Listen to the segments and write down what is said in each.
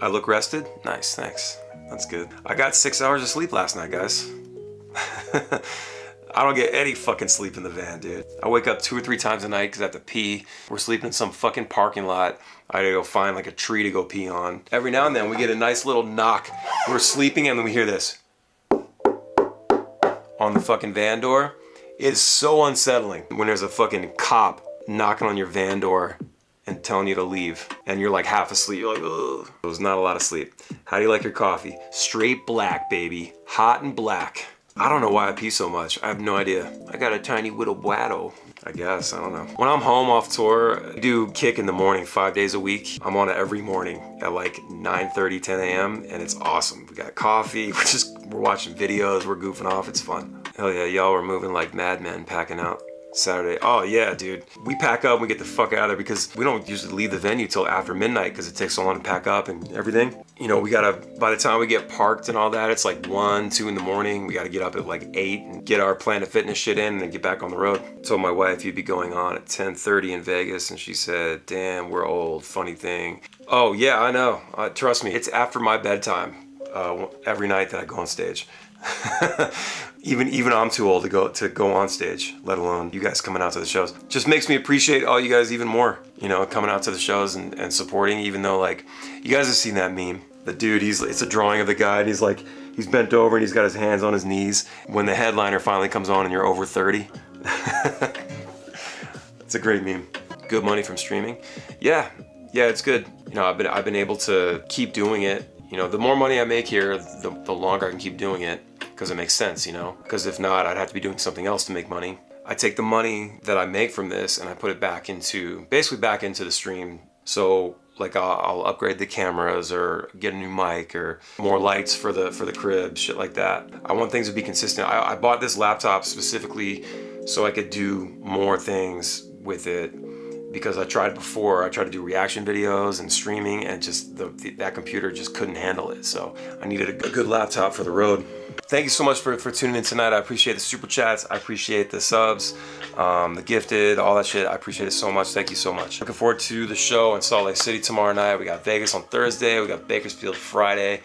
I look rested? Nice, thanks. That's good. I got 6 hours of sleep last night, guys. I don't get any fucking sleep in the van, dude. I wake up 2 or 3 times a night because I have to pee. We're sleeping in some fucking parking lot. I gotta go find like a tree to go pee on. Every now and then we get a nice little knock. We're sleeping and then we hear this. On the fucking van door. It's so unsettling when there's a fucking cop knocking on your van door and telling you to leave. And you're like half asleep, you're like, ugh. It was not a lot of sleep. How do you like your coffee? Straight black, baby. Hot and black. I don't know why I pee so much. I have no idea. I got a tiny little bladder, I guess, I don't know. When I'm home off tour, I do Kick in the morning 5 days a week. I'm on it every morning at like 9:30, 10 a.m. and it's awesome. We got coffee, we're watching videos, we're goofing off, it's fun. Hell yeah, y'all were moving like madmen packing out Saturday. Oh yeah, dude. We pack up and we get the fuck out of there because we don't usually leave the venue till after midnight because it takes so long to pack up and everything. You know, we gotta, by the time we get parked and all that, it's like 1, 2 in the morning. We gotta get up at like 8 and get our Planet Fitness shit in and then get back on the road. I told my wife you'd be going on at 10:30 in Vegas and she said, damn, we're old, funny thing. Oh yeah, I know. Trust me, it's after my bedtime every night that I go on stage. Even I'm too old to go on stage, let alone you guys coming out to the shows. Just makes me appreciate all you guys even more, you know, coming out to the shows and supporting, even though, like, you guys have seen that meme. The dude, it's a drawing of the guy, and he's like, he's bent over and he's got his hands on his knees. When the headliner finally comes on and you're over 30. It's a great meme. Good money from streaming. Yeah, yeah, it's good. You know, I've been able to keep doing it. You know, the more money I make here, the longer I can keep doing it, because it makes sense, you know? Because if not, I'd have to be doing something else to make money. I take the money that I make from this and I put it back into, basically back into the stream. So like I'll upgrade the cameras or get a new mic or more lights for the crib, shit like that. I want things to be consistent. I bought this laptop specifically so I could do more things with it. Because I tried before, I tried to do reaction videos and streaming and just that computer just couldn't handle it. So I needed a good laptop for the road. Thank you so much for tuning in tonight. I appreciate the super chats. I appreciate the subs, the gifted, all that shit. I appreciate it so much. Thank you so much. Looking forward to the show in Salt Lake City tomorrow night. We got Vegas on Thursday. We got Bakersfield Friday.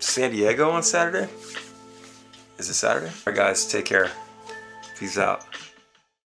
San Diego on Saturday? Is it Saturday? All right, guys, take care. Peace out.